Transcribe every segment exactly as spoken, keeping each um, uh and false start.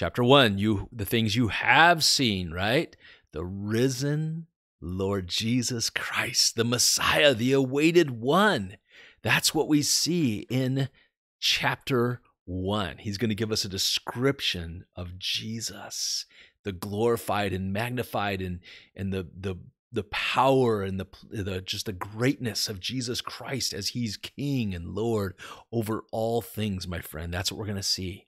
Chapter one, you the things you have seen, right? The risen Lord Jesus Christ, the Messiah, the awaited one. That's what we see in chapter one. He's going to give us a description of Jesus, the glorified and magnified and, and the, the, the power and the, the just the greatness of Jesus Christ as he's King and Lord over all things, my friend. That's what we're going to see.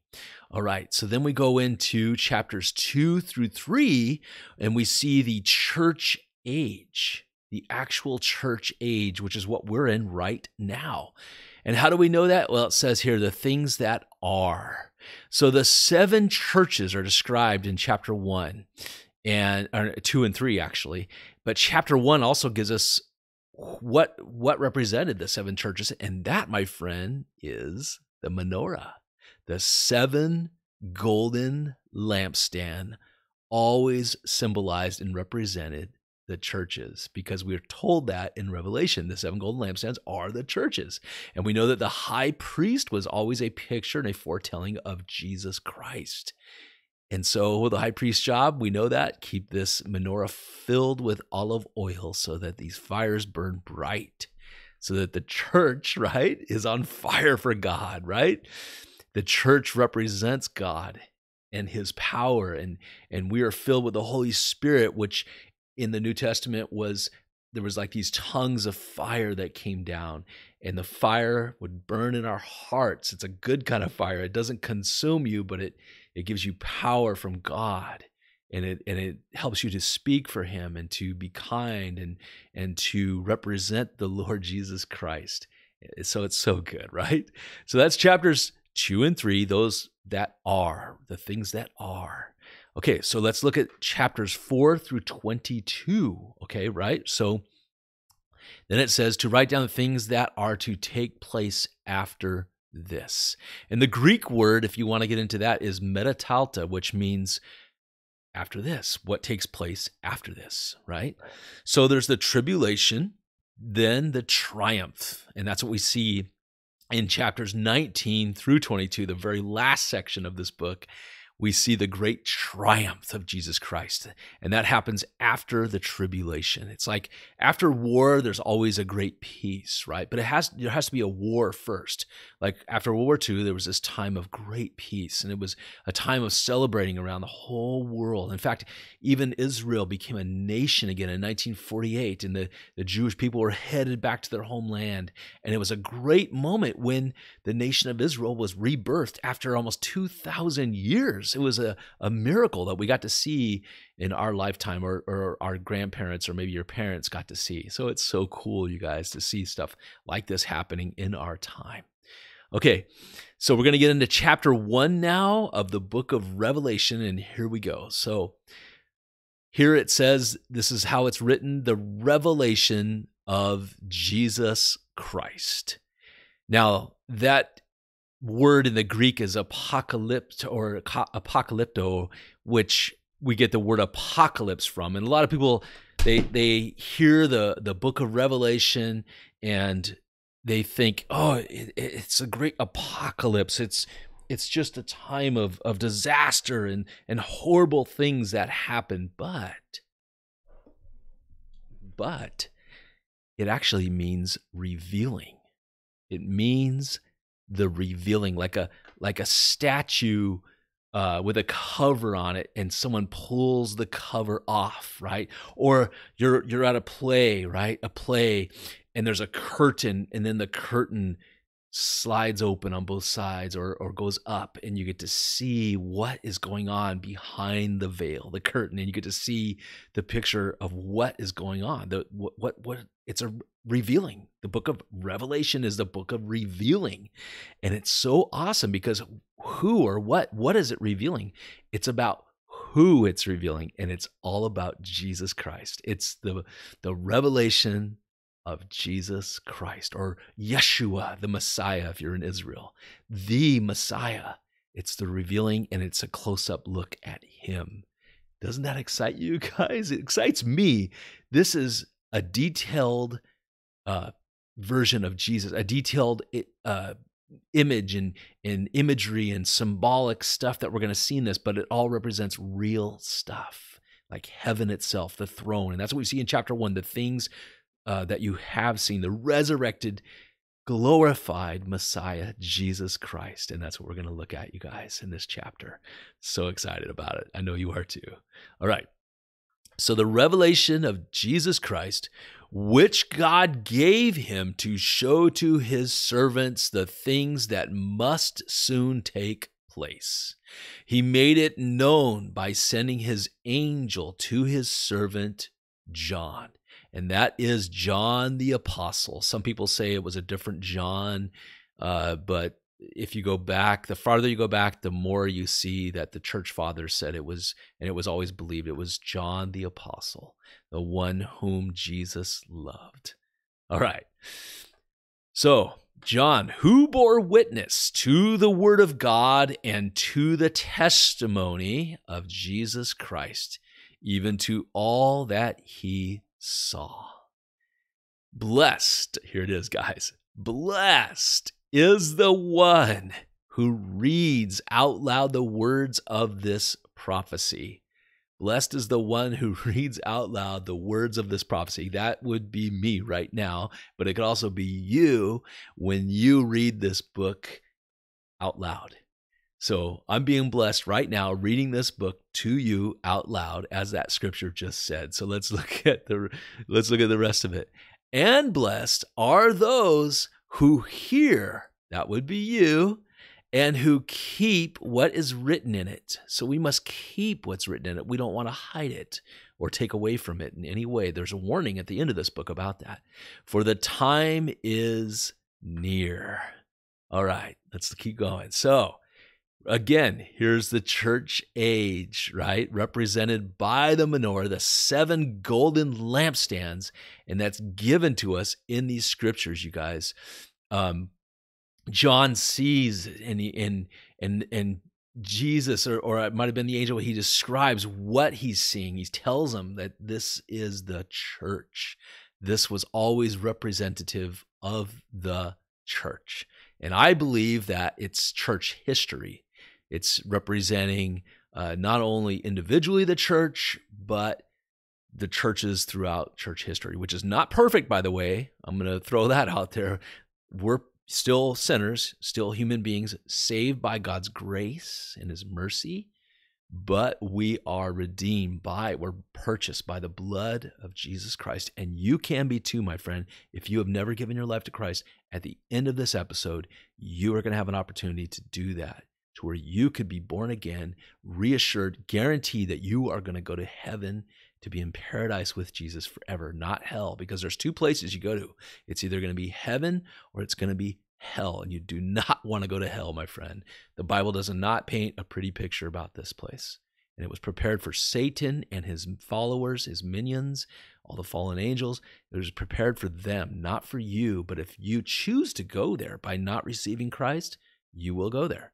All right, so then we go into chapters two through three, and we see the church age, the actual church age, which is what we're in right now. And how do we know that? Well, it says here, the things that are. So the seven churches are described in chapter one, and or two and three, actually. But chapter one also gives us what, what represented the seven churches, and that, my friend, is the menorah. The seven golden lampstand always symbolized and represented the churches, because we're told that in Revelation, the seven golden lampstands are the churches. And we know that the high priest was always a picture and a foretelling of Jesus Christ. And so the high priest's job, we know that, keep this menorah filled with olive oil so that these fires burn bright, so that the church, right, is on fire for God, right? The church represents God and his power, and, and we are filled with the Holy Spirit, which in the New Testament was, there was like these tongues of fire that came down, and the fire would burn in our hearts. It's a good kind of fire. It doesn't consume you, but it, it gives you power from God, and it, and it helps you to speak for him and to be kind and, and to represent the Lord Jesus Christ. So it's so good, right? So that's chapters Two and three, those that are, the things that are. Okay, so let's look at chapters four through twenty-two, okay, right? So then it says to write down the things that are to take place after this. And the Greek word, if you want to get into that, is metatalta, which means after this, what takes place after this, right? So there's the tribulation, then the triumph, and that's what we see in chapters nineteen through twenty-two, the very last section of this book. We see the great triumph of Jesus Christ, and that happens after the tribulation. It's like after war, there's always a great peace, right? But it has there has to be a war first. Like after World War Two, there was this time of great peace, and it was a time of celebrating around the whole world. In fact, even Israel became a nation again in nineteen forty-eight, and the, the Jewish people were headed back to their homeland, and it was a great moment when the nation of Israel was rebirthed after almost two thousand years. It was a, a miracle that we got to see in our lifetime, or, or our grandparents, or maybe your parents got to see. So it's so cool, you guys, to see stuff like this happening in our time. Okay, so we're going to get into chapter one now of the book of Revelation, and here we go. So here it says, this is how it's written, the revelation of Jesus Christ. Now, that word in the Greek is apocalypto, or apocalypto, which we get the word apocalypse from. And a lot of people, they they hear the the book of Revelation and they think, oh, it, it's a great apocalypse. It's it's just a time of of disaster and and horrible things that happen. But but it actually means revealing. It means the revealing, like a like a statue uh, with a cover on it, and someone pulls the cover off, right? Or you're you're at a play, right? A play, and there's a curtain, and then the curtain slides open on both sides, or or goes up, and you get to see what is going on behind the veil, the curtain, and you get to see the picture of what is going on. The what what what it's a revealing. The book of Revelation is the book of revealing. And it's so awesome because who or what, what is it revealing? It's about who it's revealing, and it's all about Jesus Christ. It's the, the revelation of Jesus Christ, or Yeshua, the Messiah, if you're in Israel, the Messiah. It's the revealing, and it's a close-up look at him. Doesn't that excite you guys? It excites me. This is a detailed Uh, version of Jesus, a detailed uh, image and, and imagery and symbolic stuff that we're going to see in this, but it all represents real stuff, like heaven itself, the throne. And that's what we see in chapter one, the things uh, that you have seen, the resurrected, glorified Messiah, Jesus Christ. And that's what we're going to look at, you guys, in this chapter. So excited about it. I know you are too. All right. So the revelation of Jesus Christ, which God gave him to show to his servants the things that must soon take place. He made it known by sending his angel to his servant John. And that is John the Apostle. Some people say it was a different John, uh, but if you go back, the farther you go back, the more you see that the church fathers said it was, and it was always believed it was John the Apostle, the one whom Jesus loved. All right. So John, who bore witness to the word of God and to the testimony of Jesus Christ, even to all that he saw. Blessed, here it is, guys, blessed is the one who reads out loud the words of this prophecy. Blessed is the one who reads out loud the words of this prophecy. That would be me right now, but it could also be you when you read this book out loud. So I'm being blessed right now reading this book to you out loud, as that scripture just said. So let's look at the let's look at the rest of it. And blessed are those who hear, that would be you, and who keep what is written in it. So we must keep what's written in it. We don't want to hide it or take away from it in any way. There's a warning at the end of this book about that. For the time is near. All right, let's keep going. So again, here's the church age, right? Represented by the menorah, the seven golden lampstands, and that's given to us in these scriptures, you guys. Um, John sees and and and and Jesus, or or it might have been the angel, he describes what he's seeing. He tells him that this is the church. This was always representative of the church, and I believe that it's church history. It's representing uh, not only individually the church, but the churches throughout church history, which is not perfect, by the way. I'm going to throw that out there. We're still sinners, still human beings, saved by God's grace and his mercy, but we are redeemed by, we're purchased by the blood of Jesus Christ. And you can be too, my friend. If you have never given your life to Christ, at the end of this episode, you are going to have an opportunity to do that, to where you could be born again, reassured, guaranteed that you are going to go to heaven to be in paradise with Jesus forever, not hell, because there's two places you go to. It's either going to be heaven or it's going to be hell, and you do not want to go to hell, my friend. The Bible does not paint a pretty picture about this place, and it was prepared for Satan and his followers, his minions, all the fallen angels. It was prepared for them, not for you. But if you choose to go there by not receiving Christ, you will go there,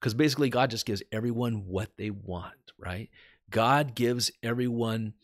because basically God just gives everyone what they want, right? God gives everyone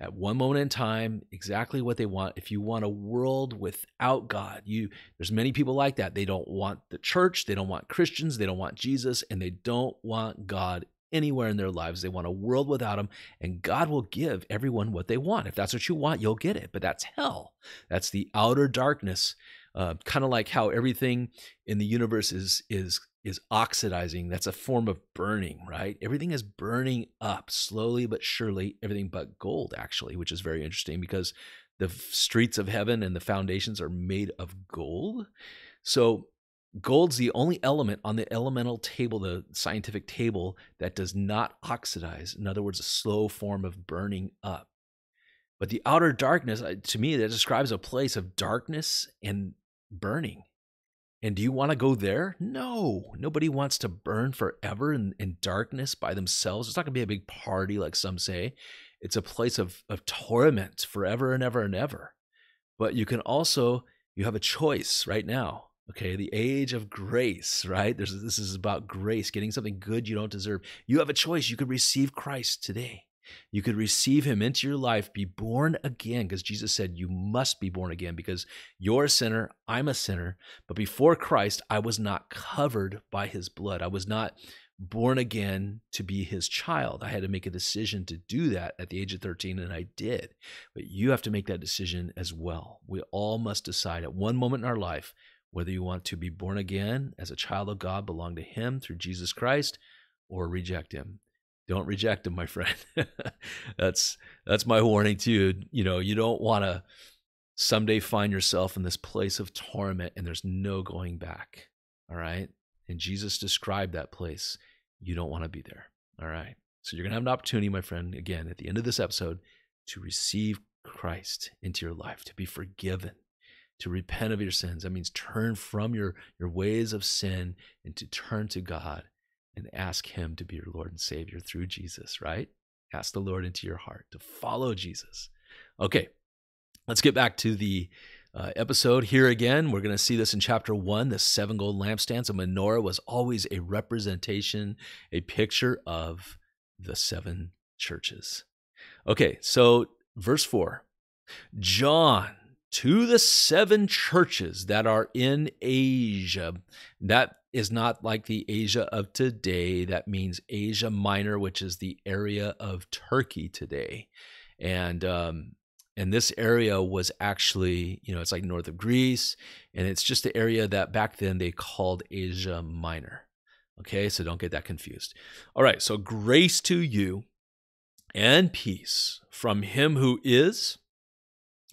at one moment in time exactly what they want. If you want a world without God, you there's many people like that. They don't want the church, they don't want Christians, they don't want Jesus, and they don't want God anywhere in their lives. They want a world without him, and God will give everyone what they want. If that's what you want, you'll get it, but that's hell. That's the outer darkness, uh, kind of like how everything in the universe is is is oxidizing. That's a form of burning, right? Everything is burning up slowly but surely, everything but gold, actually, which is very interesting because the streets of heaven and the foundations are made of gold. So gold's the only element on the elemental table, the scientific table, that does not oxidize. In other words, a slow form of burning up. But the outer darkness, to me, that describes a place of darkness and burning. And do you want to go there? No, nobody wants to burn forever in, in darkness by themselves. It's not going to be a big party like some say. It's a place of, of torment forever and ever and ever. But you can also, you have a choice right now. Okay, the age of grace, right? There's, this is about grace, getting something good you don't deserve. You have a choice. You could receive Christ today. You could receive him into your life, be born again, because Jesus said you must be born again because you're a sinner, I'm a sinner. But before Christ, I was not covered by his blood. I was not born again to be his child. I had to make a decision to do that at the age of thirteen, and I did. But you have to make that decision as well. We all must decide at one moment in our life whether you want to be born again as a child of God, belong to him through Jesus Christ, or reject him. Don't reject him, my friend. that's that's my warning to you. You know, you don't want to someday find yourself in this place of torment and there's no going back, all right? And Jesus described that place. You don't want to be there, all right? So you're going to have an opportunity, my friend, again, at the end of this episode, to receive Christ into your life, to be forgiven, to repent of your sins. That means turn from your, your ways of sin and to turn to God and ask him to be your Lord and Savior through Jesus, right? Ask the Lord into your heart to follow Jesus. Okay, let's get back to the uh, episode here again. We're going to see this in chapter one, the seven gold lampstands. A menorah was always a representation, a picture of the seven churches. Okay, so verse four, John, to the seven churches that are in Asia. That is not like the Asia of today. That means Asia Minor, which is the area of Turkey today. And um, and this area was actually, you know, it's like north of Greece, and it's just the area that back then they called Asia Minor. Okay, so don't get that confused. All right, so grace to you and peace from him who is,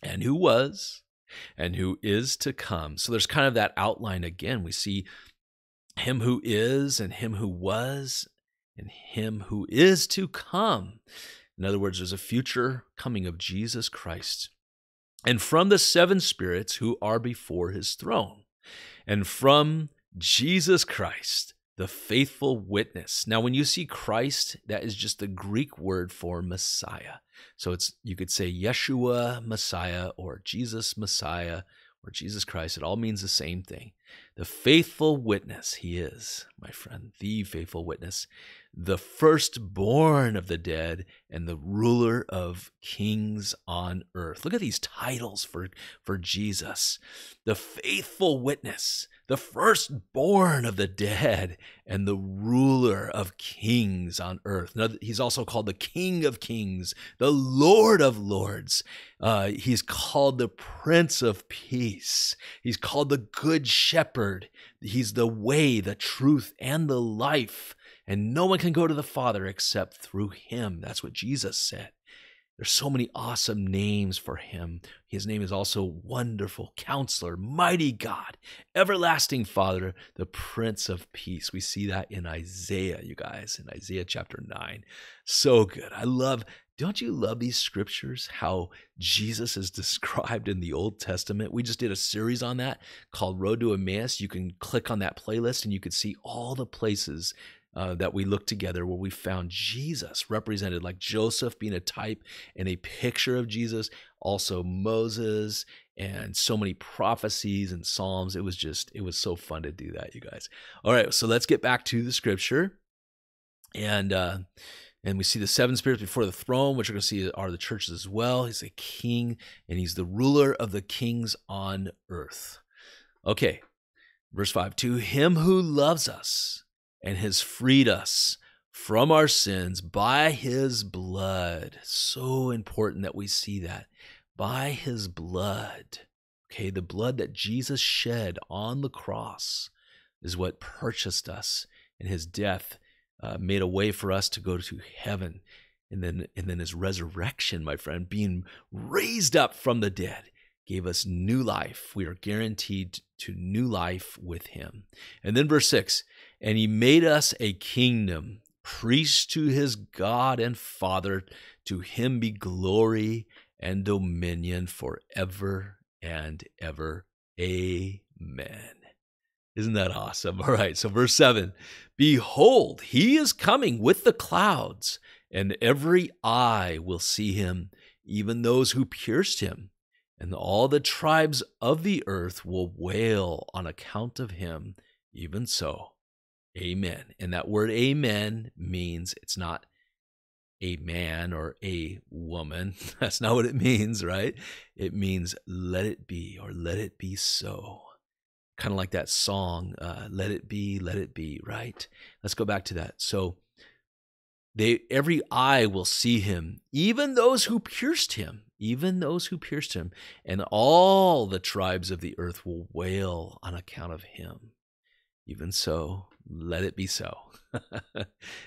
and who was, and who is to come. So there's kind of that outline again. We see him who is, and him who was, and him who is to come. In other words, there's a future coming of Jesus Christ. And from the seven spirits who are before his throne, and from Jesus Christ, the faithful witness. Now, when you see Christ, that is just the Greek word for Messiah. So it's, you could say Yeshua Messiah or Jesus Messiah or Jesus Christ. It all means the same thing. The faithful witness, he is, my friend, the faithful witness, the firstborn of the dead and the ruler of kings on earth. Look at these titles for, for Jesus. The faithful witness, the firstborn of the dead and the ruler of kings on earth. Now, he's also called the King of Kings, the Lord of Lords. Uh, he's called the Prince of Peace. He's called the Good Shepherd. He's the way, the truth, and the life. And no one can go to the Father except through him. That's what Jesus said. There's so many awesome names for him. His name is also Wonderful Counselor, Mighty God, Everlasting Father, the Prince of Peace. We see that in Isaiah, you guys, in Isaiah chapter nine. So good. I love, don't you love these scriptures, how Jesus is described in the Old Testament? We just did a series on that called Road to Emmaus. You can click on that playlist and you can see all the places Uh, that we looked together where we found Jesus represented, like Joseph being a type and a picture of Jesus, also Moses and so many prophecies and Psalms. It was just, it was so fun to do that, you guys. All right, so let's get back to the scripture. And uh, and we see the seven spirits before the throne, which we're going to see are the churches as well. He's a king, and he's the ruler of the kings on earth. Okay, verse five, to him who loves us and has freed us from our sins by his blood. So important that we see that. By his blood. Okay, the blood that Jesus shed on the cross is what purchased us, and his death uh, made a way for us to go to heaven. And then, and then his resurrection, my friend, being raised up from the dead, gave us new life. We are guaranteed to new life with him. And then verse six, and he made us a kingdom, priests to his God and Father. To him be glory and dominion forever and ever. Amen. Isn't that awesome? All right, so verse seven. Behold, he is coming with the clouds, and every eye will see him, even those who pierced him. And all the tribes of the earth will wail on account of him, even so. Amen. And that word amen means it's not a man or a woman. That's not what it means, right? It means let it be, or let it be so. Kind of like that song, uh, let it be, let it be, right? Let's go back to that. So they, every eye will see him, even those who pierced him, even those who pierced him, and all the tribes of the earth will wail on account of him. Even so, let it be so.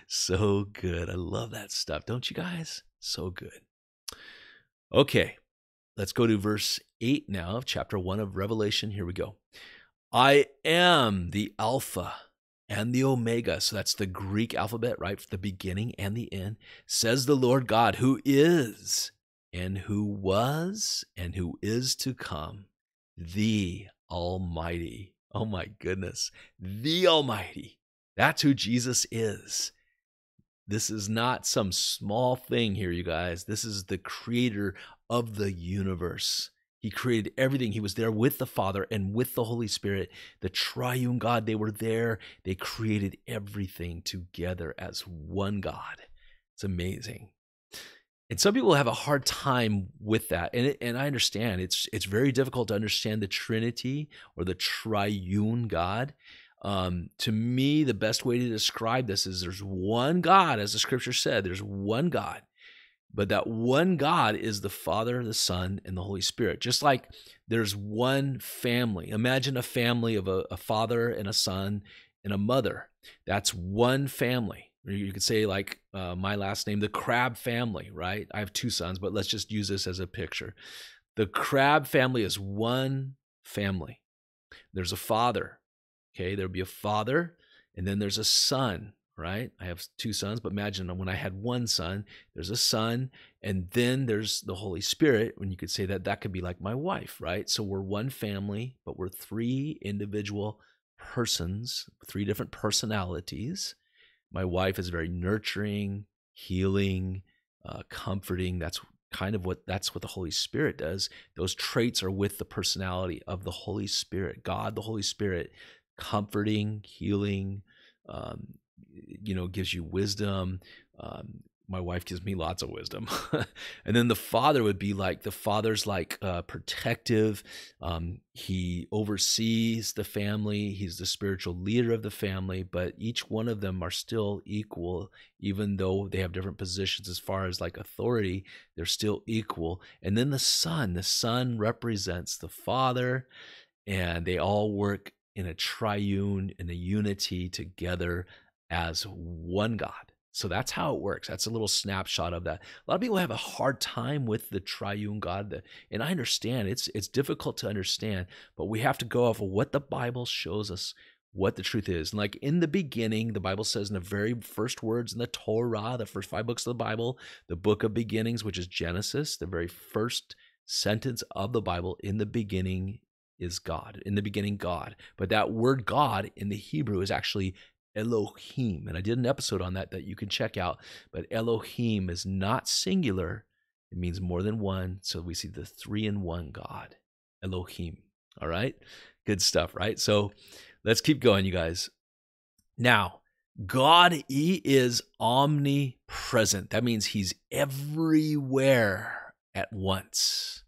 So good. I love that stuff. Don't you guys? So good. Okay, let's go to verse eight now of chapter one of Revelation. Here we go. I am the Alpha and the Omega. So that's the Greek alphabet, right? The beginning and the end, says the Lord God, who is and who was and who is to come, the Almighty. Oh my goodness, the Almighty. That's who Jesus is. This is not some small thing here, you guys. This is the creator of the universe. He created everything. He was there with the Father and with the Holy Spirit, the triune God. They were there. They created everything together as one God. It's amazing. And some people have a hard time with that. And, it, and I understand it's, it's very difficult to understand the Trinity or the triune God. Um, to me, the best way to describe this is there's one God, as the scripture said, there's one God, but that one God is the Father, the Son, and the Holy Spirit. Just like there's one family. Imagine a family of a, a father and a son and a mother. That's one family. Or you could say like uh, my last name, the Crabb family, right? I have two sons, but let's just use this as a picture. The Crabb family is one family. There's a father. Okay, there'll be a father, and then there's a son, right? I have two sons, but imagine when I had one son, there's a son, and then there's the Holy Spirit, and you could say that that could be like my wife, right? So we're one family, but we're three individual persons, three different personalities. My wife is very nurturing, healing, uh, comforting. That's kind of what, that's what the Holy Spirit does. Those traits are with the personality of the Holy Spirit, God, the Holy Spirit. Comforting, healing, um, you know, gives you wisdom. Um, my wife gives me lots of wisdom. And then the father would be like, the father's like uh, protective. Um, he oversees the family. He's the spiritual leader of the family, but each one of them are still equal, even though they have different positions as far as like authority, they're still equal. And then the son, the son represents the father, and they all work in a triune, in a unity together as one God. So that's how it works. That's a little snapshot of that. A lot of people have a hard time with the triune God, and I understand it's it's difficult to understand, but we have to go off of what the Bible shows us, what the truth is. And like in the beginning, the Bible says in the very first words in the Torah, the first five books of the Bible, the book of beginnings, which is Genesis, the very first sentence of the Bible, in the beginning is God. In the beginning, God. But that word God in the Hebrew is actually Elohim. And I did an episode on that that you can check out. But Elohim is not singular. It means more than one. So we see the three in one God. Elohim. All right? Good stuff, right? So let's keep going, you guys. Now, God, he is omnipresent. That means he's everywhere at once.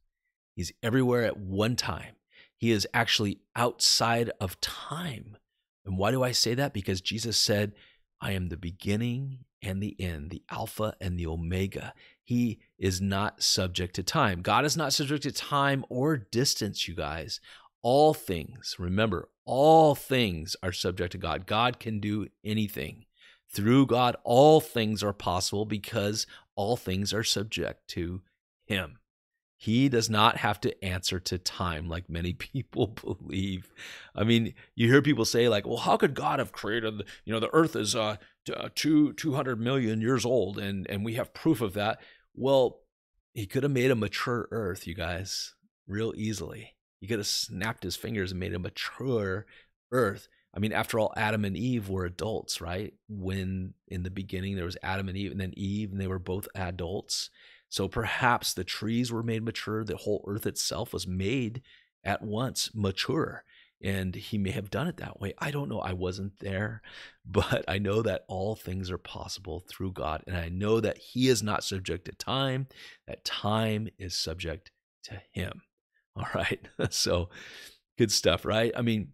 He's everywhere at one time. He is actually outside of time. And why do I say that? Because Jesus said, I am the beginning and the end, the Alpha and the Omega. He is not subject to time. God is not subject to time or distance, you guys. All things, remember, all things are subject to God. God can do anything. Through God, all things are possible because all things are subject to him. He does not have to answer to time like many people believe. I mean, you hear people say like, well, how could God have created, you know, the earth is uh, two, 200 million years old and, and we have proof of that. Well, he could have made a mature earth, you guys, real easily. He could have snapped his fingers and made a mature earth. I mean, after all, Adam and Eve were adults, right? When in the beginning there was Adam and Eve and then Eve, and they were both adults. So perhaps the trees were made mature. The whole earth itself was made at once mature. And he may have done it that way. I don't know. I wasn't there, but I know that all things are possible through God. And I know that he is not subject to time, that time is subject to him. All right. So good stuff, right? I mean,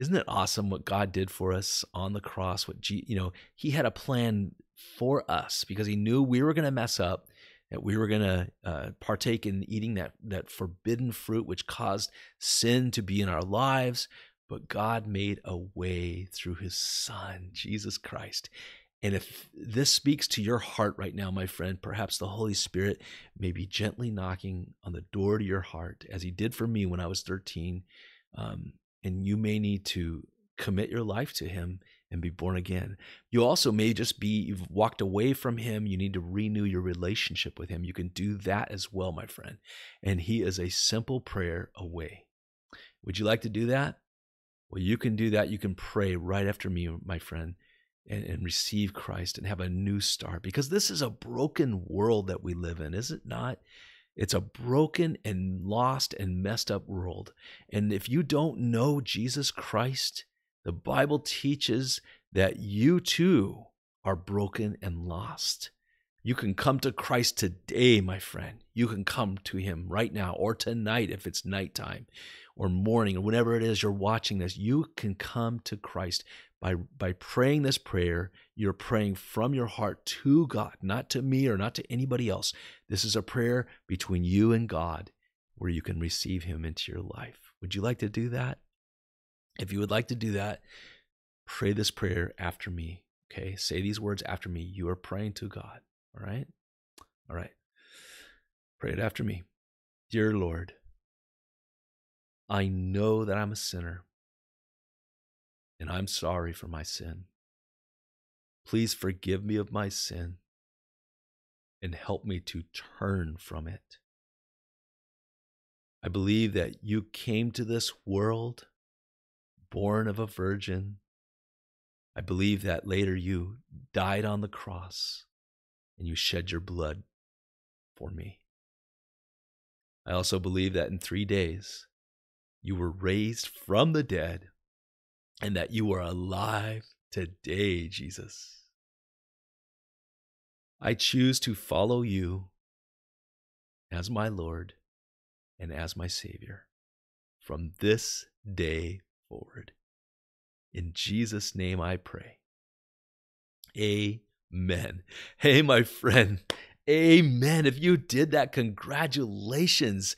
isn't it awesome what God did for us on the cross? What G, you know, he had a plan for us because he knew we were going to mess up, that we were going to uh, partake in eating that, that forbidden fruit, which caused sin to be in our lives. But God made a way through his son, Jesus Christ. And if this speaks to your heart right now, my friend, perhaps the Holy Spirit may be gently knocking on the door to your heart, as he did for me when I was thirteen. Um, and you may need to commit your life to him and be born again. You also may just be, you've walked away from him. You need to renew your relationship with him. You can do that as well, my friend. And he is a simple prayer away. Would you like to do that? Well, you can do that. You can pray right after me, my friend, and, and receive Christ and have a new start, because this is a broken world that we live in, is it not? It's a broken and lost and messed up world. And if you don't know Jesus Christ, the Bible teaches that you too are broken and lost. You can come to Christ today, my friend. You can come to him right now, or tonight if it's nighttime, or morning, or whenever it is you're watching this. You can come to Christ by, by praying this prayer. You're praying from your heart to God, not to me or not to anybody else. This is a prayer between you and God where you can receive him into your life. Would you like to do that? If you would like to do that, pray this prayer after me, okay? Say these words after me. You are praying to God, all right? All right. Pray it after me. Dear Lord, I know that I'm a sinner, and I'm sorry for my sin. Please forgive me of my sin and help me to turn from it. I believe that you came to this world born of a virgin. I believe that later you died on the cross and you shed your blood for me. I also believe that in three days you were raised from the dead and that you are alive today, Jesus. I choose to follow you as my Lord and as my Savior from this day forward. In Jesus' name I pray. Amen. Hey, my friend. Amen. If you did that, congratulations.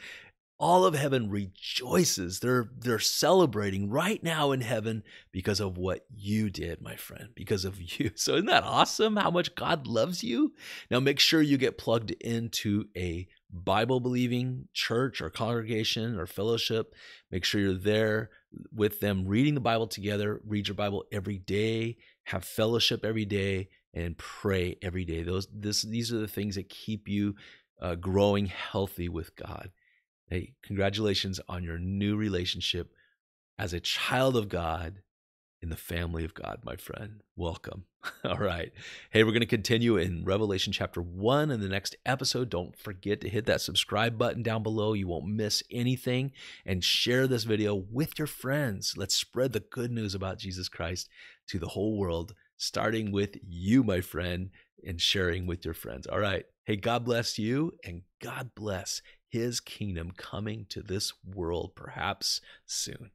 All of heaven rejoices. They're, they're celebrating right now in heaven because of what you did, my friend, because of you. So isn't that awesome how much God loves you? Now make sure you get plugged into a Bible-believing church or congregation or fellowship. Make sure you're there with them reading the Bible together. Read your Bible every day, have fellowship every day, and pray every day. Those, this, these are the things that keep you uh, growing healthy with God. Hey, congratulations on your new relationship as a child of God in the family of God, my friend. Welcome. All right. Hey, we're going to continue in Revelation chapter one in the next episode. Don't forget to hit that subscribe button down below. You won't miss anything. And share this video with your friends. Let's spread the good news about Jesus Christ to the whole world, starting with you, my friend, and sharing with your friends. All right. Hey, God bless you, and God bless his kingdom coming to this world perhaps soon.